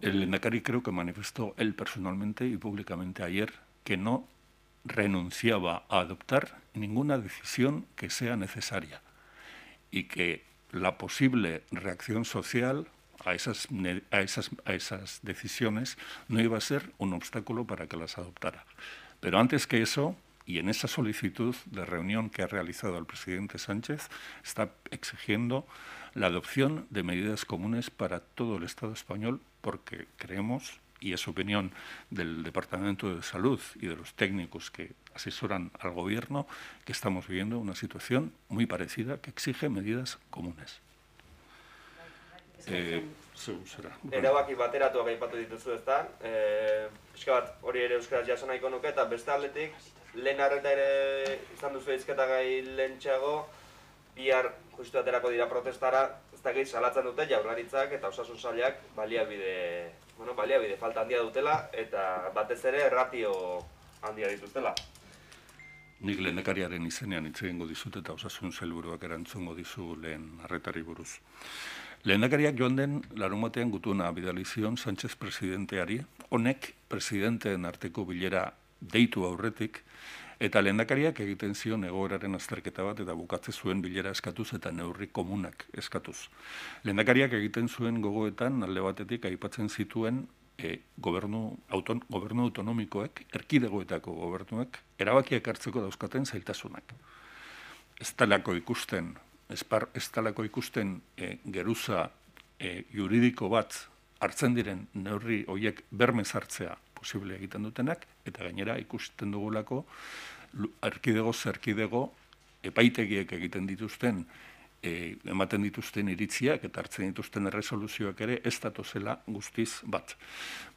El Lehendakari creo que manifestó él personalmente y públicamente ayer que no renunciaba a adoptar ninguna decisión que sea necesaria y que la posible reacción social a esas, a esas, a esas decisiones no iba a ser un obstáculo para que las adoptara. Pero antes que eso, y en esa solicitud de reunión que ha realizado el presidente Sánchez, está exigiendo la adopción de medidas comunes para todo el Estado español, porque creemos, y es opinión del Departamento de Salud y de los técnicos que asesoran al Gobierno, que estamos viviendo una situación muy parecida que exige medidas comunes. Eh, Erabaki bateratuak aipatu dituzu, ezta? Eh, pixka bat hori ere euskaraz jaso nahiko nuke eta beste aldetik lehen arreta ere izan duzu hizketa gai lentsago bihar justu aterako dira protestara, ez dakit salatzen dute Jaurlaritzak eta Osasun Sailak baliabide, bueno, baliabide falta handia dutela eta batez ere ratio handia dituztela. Nik lehendakariaren izenean hitz egingo dizut eta Osasun Sailburuak erantzungo dizu lehen arretari buruz. Lehendakariak joan den larunbatean gutuna bidali zion Sánchez presidenteari, honek presidenteen arteko bilera deitu aurretik, eta lehendakariak egiten zion egoeraren azterketa bat eta bukatze zuen bilera eskatuz eta neurri komunak eskatuz. Lehendakariak egiten zuen gogoetan alde batetik aipatzen zituen e, gobernu, auton, gobernu autonomikoek, erkidegoetako gobernuek, erabakiak hartzeko dauzkaten zailtasunak. Ez talako ikusten ez talako ikusten e, geruza e, juridiko bat hartzen diren neurri horiek bermez hartzea posible egiten dutenak, eta gainera ikusten dugulako erkidego zerkidego epaitegiek egiten dituzten, e, ematen dituzten iritziak eta hartzen dituzten erresoluzioak ere ez datozela guztiz bat.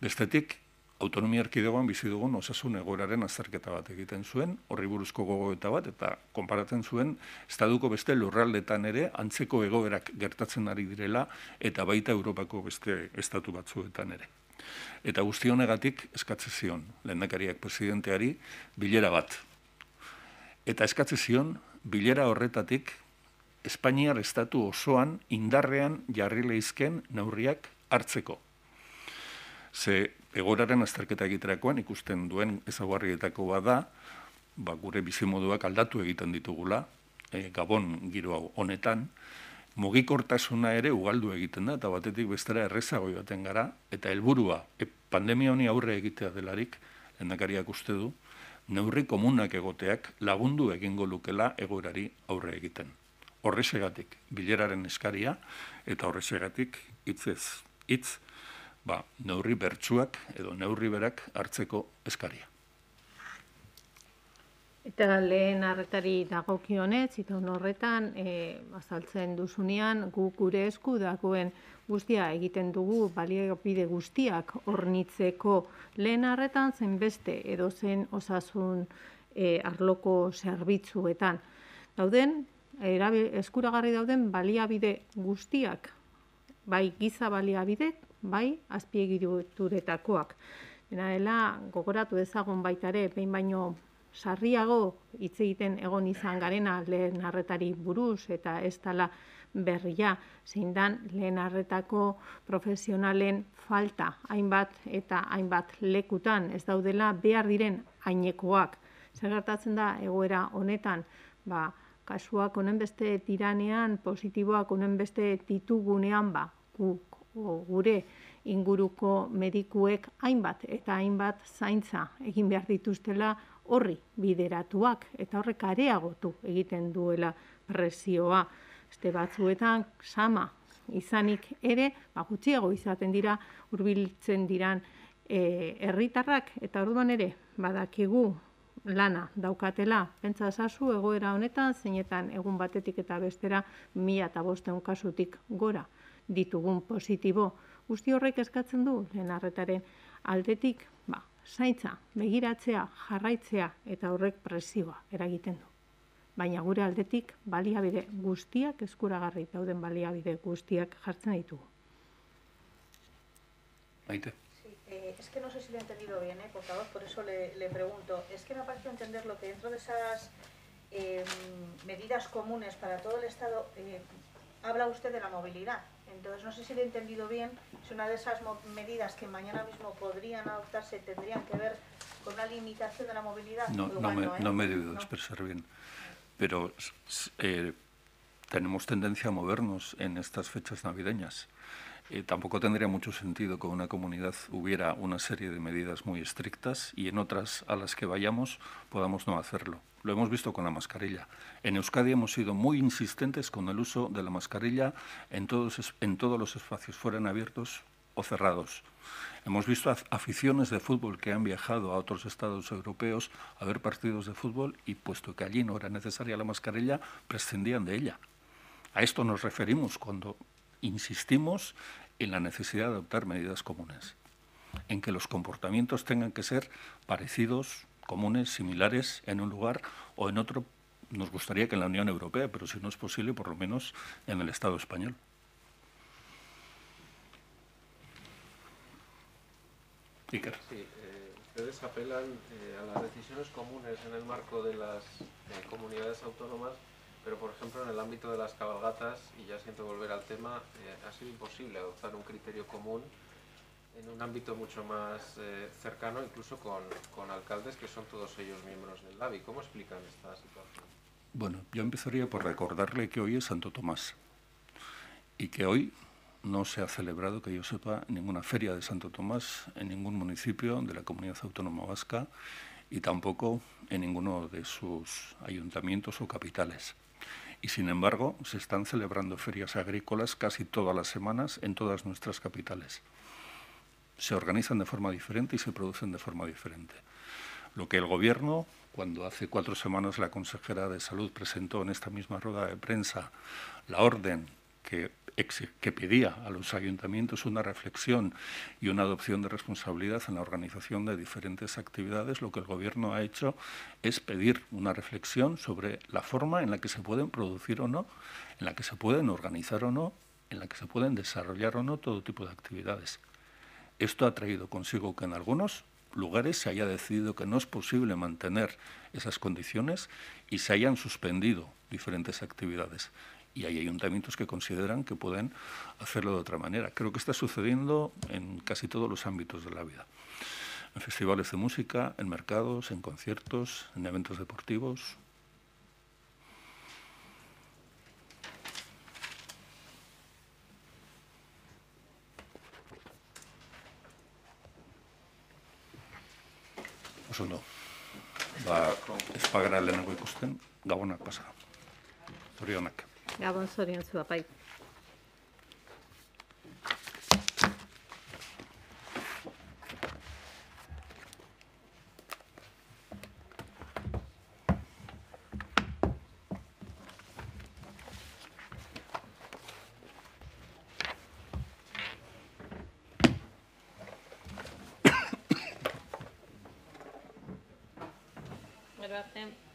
Bestetik, autonomia erkidegoan bizi dugun osasun egoeraren azterketa bat egiten zuen, horri buruzko gogoeta bat, eta konparatzen zuen, estatuko beste lurraldetan ere, antzeko egoerak gertatzen ari direla, eta baita Europako beste estatu batzuetan ere. Eta guzti honegatik eskatze zion, lehendakariak presidenteari, bilera bat. Eta eskatze zion, bilera horretatik, Espainiar estatu osoan indarrean jarri leizken neurriak hartzeko. Ze egoraren azterketa egiterakoan ikusten duen ezaguarrietako bada, ba, gure bizimoduak aldatu egiten ditugula, e, Gabon giro honetan, mugikortasuna ere ugaldu egiten da, eta batetik bestera errezago joaten gara, eta helburua e, pandemia honi aurre egitea delarik, lehendakariak uste du, neurri komunak egoteak lagundu egingo lukela egorari aurre egiten. Horresegatik, bileraren eskaria, eta horresegatik hitzez hitz, ba, neurri bertsuak edo neurri berak hartzeko eskaria. Eta lehen arretari dagokionez, eta horretan e, azaltzen duzunean, guk gure esku dagoen guztia egiten dugu baliabide guztiak hornitzeko lehen arretan zenbeste edo zen osasun e, arloko zerbitzuetan. Dauden, erabil, eskuragarri dauden baliabide guztiak, bai giza baliabidek, bai, azpiegituretatakoak. Dena dela, gogoratu dezagun baita ere, behin baino sarriago hitz egiten egon izan garena lehen arretari buruz eta ez dela berria, zein dan lehen arretako profesionalen falta, hainbat eta hainbat lekutan ez daudela behar diren hainekoak. Zer gertatzen da egoera honetan, ba, kasuak honen beste tiranean, positiboak honen beste ditugunean, ba, guk, o, gure inguruko medikuek hainbat eta hainbat zaintza egin behar dituztela horri bideratuak eta horrek areagotu egiten duela presioa. Beste batzuetan sama izanik ere, ba, gutxiago izaten dira, hurbiltzen diran herritarrak e, eta orduan ere badakigu lana daukatela. Pentsa ezazu egoera honetan zeinetan egun batetik eta bestera mila eta bosteun kasutik gora ditugun positibo. Guzti horrek eskatzen du lehen arretaren aldetik, ba, zaintza, begiratzea, jarraitzea eta horrek presioa eragiten du. Baina gure aldetik baliabide guztiak, eskuragarri dauden baliabide guztiak jartzen ditugu. Maite. Es que no sé si lo he entendido bien, ¿eh, portavoz? Por eso le, le pregunto. Es que me ha parecido entender lo que dentro de esas eh, medidas comunes para todo el Estado eh, habla usted de la movilidad. Entonces, no sé si lo he entendido bien, si una de esas medidas que mañana mismo podrían adoptarse tendrían que ver con una limitación de la movilidad. No, no, me, no, ¿eh? no me he debido no. expresar bien. Pero eh, tenemos tendencia a movernos en estas fechas navideñas. Eh, tampoco tendría mucho sentido que en una comunidad hubiera una serie de medidas muy estrictas y en otras a las que vayamos podamos no hacerlo. Lo hemos visto con la mascarilla. En Euskadi hemos sido muy insistentes con el uso de la mascarilla en todos, en todos los espacios, fueran abiertos o cerrados. Hemos visto aficiones de fútbol que han viajado a otros estados europeos a ver partidos de fútbol y, puesto que allí no era necesaria la mascarilla, prescindían de ella. A esto nos referimos cuando insistimos en la necesidad de adoptar medidas comunes, en que los comportamientos tengan que ser parecidos, comunes, similares en un lugar o en otro. Nos gustaría que en la Unión Europea, pero si no es posible, por lo menos en el Estado español. Iker. Sí, eh, ustedes apelan eh, a las decisiones comunes en el marco de las eh, comunidades autónomas. Pero, por ejemplo, en el ámbito de las cabalgatas, y ya siento volver al tema, eh, ha sido imposible adoptar un criterio común en un ámbito mucho más eh, cercano, incluso con, con alcaldes que son todos ellos miembros del LABI. ¿Cómo explican esta situación? Bueno, yo empezaría por recordarle que hoy es Santo Tomás y que hoy no se ha celebrado, que yo sepa, ninguna feria de Santo Tomás en ningún municipio de la Comunidad Autónoma Vasca y tampoco en ninguno de sus ayuntamientos o capitales. Y, sin embargo, se están celebrando ferias agrícolas casi todas las semanas en todas nuestras capitales. Se organizan de forma diferente y se producen de forma diferente. Lo que el Gobierno, cuando hace cuatro semanas la consejera de Salud presentó en esta misma rueda de prensa la orden que, que pedía a los ayuntamientos una reflexión y una adopción de responsabilidad en la organización de diferentes actividades, lo que el Gobierno ha hecho es pedir una reflexión sobre la forma en la que se pueden producir o no, en la que se pueden organizar o no, en la que se pueden desarrollar o no todo tipo de actividades. Esto ha traído consigo que en algunos lugares se haya decidido que no es posible mantener esas condiciones y se hayan suspendido diferentes actividades. Y hay ayuntamientos que consideran que pueden hacerlo de otra manera. Creo que está sucediendo en casi todos los ámbitos de la vida. En festivales de música, en mercados, en conciertos, en eventos deportivos. Osondo, ba, espagara lehenengo ikusten, gabonak pasa. Zorionak. Gabon zorion zu, apai. Gero arte.